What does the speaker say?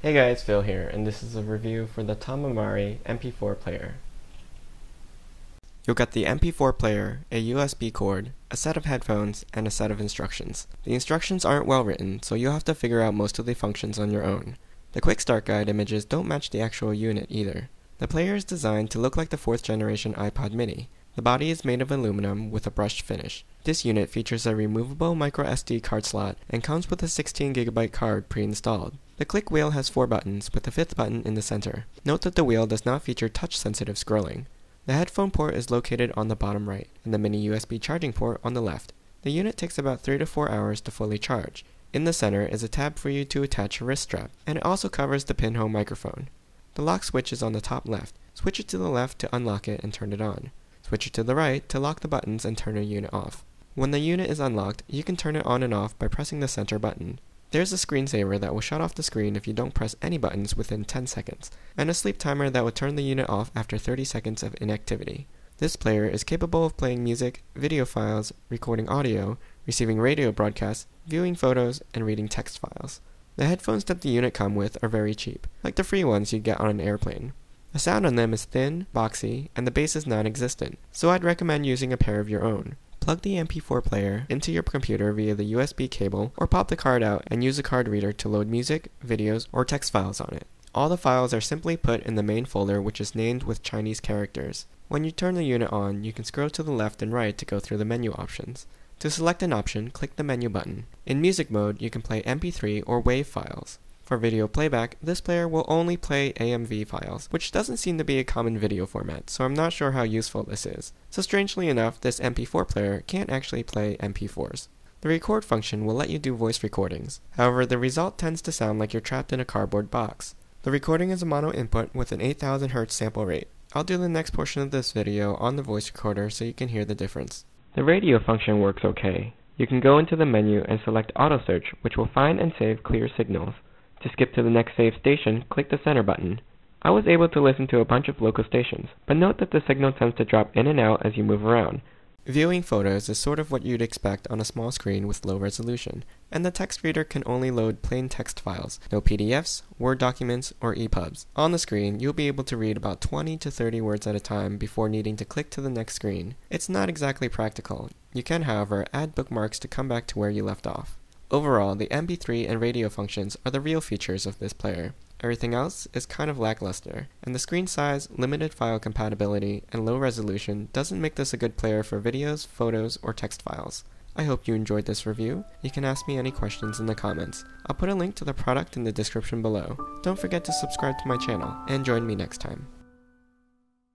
Hey guys, Phil here, and this is a review for the Tomameri MP4 player. You'll get the MP4 player, a USB cord, a set of headphones, and a set of instructions. The instructions aren't well written, so you'll have to figure out most of the functions on your own. The quick start guide images don't match the actual unit either. The player is designed to look like the 4th generation iPod Mini. The body is made of aluminum with a brushed finish. This unit features a removable microSD card slot and comes with a 16GB card pre-installed. The click wheel has 4 buttons, with the 5th button in the center. Note that the wheel does not feature touch-sensitive scrolling. The headphone port is located on the bottom right, and the mini USB charging port on the left. The unit takes about 3 to 4 hours to fully charge. In the center is a tab for you to attach a wrist strap, and it also covers the pinhole microphone. The lock switch is on the top left. Switch it to the left to unlock it and turn it on. Switch it to the right to lock the buttons and turn your unit off. When the unit is unlocked, you can turn it on and off by pressing the center button. There's a screensaver that will shut off the screen if you don't press any buttons within 10 seconds, and a sleep timer that will turn the unit off after 30 seconds of inactivity. This player is capable of playing music, video files, recording audio, receiving radio broadcasts, viewing photos, and reading text files. The headphones that the unit come with are very cheap, like the free ones you'd get on an airplane. The sound on them is thin, boxy, and the bass is non-existent, so I'd recommend using a pair of your own. Plug the MP4 player into your computer via the USB cable, or pop the card out and use a card reader to load music, videos, or text files on it. All the files are simply put in the main folder, which is named with Chinese characters. When you turn the unit on, you can scroll to the left and right to go through the menu options. To select an option, click the menu button. In music mode, you can play MP3 or WAV files. For video playback, this player will only play AMV files, which doesn't seem to be a common video format, so I'm not sure how useful this is. So strangely enough, this MP4 player can't actually play MP4s. The record function will let you do voice recordings. However, the result tends to sound like you're trapped in a cardboard box. The recording is a mono input with an 8,000 Hz sample rate. I'll do the next portion of this video on the voice recorder so you can hear the difference. The radio function works okay. You can go into the menu and select auto search, which will find and save clear signals. To skip to the next save station, click the center button. I was able to listen to a bunch of local stations, but note that the signal tends to drop in and out as you move around. Viewing photos is sort of what you'd expect on a small screen with low resolution, and the text reader can only load plain text files, no PDFs, Word documents, or EPUBs. On the screen, you'll be able to read about 20 to 30 words at a time before needing to click to the next screen. It's not exactly practical. You can, however, add bookmarks to come back to where you left off. Overall, the MP3 and radio functions are the real features of this player. Everything else is kind of lackluster, and the screen size, limited file compatibility, and low resolution doesn't make this a good player for videos, photos, or text files. I hope you enjoyed this review. You can ask me any questions in the comments. I'll put a link to the product in the description below. Don't forget to subscribe to my channel, and join me next time.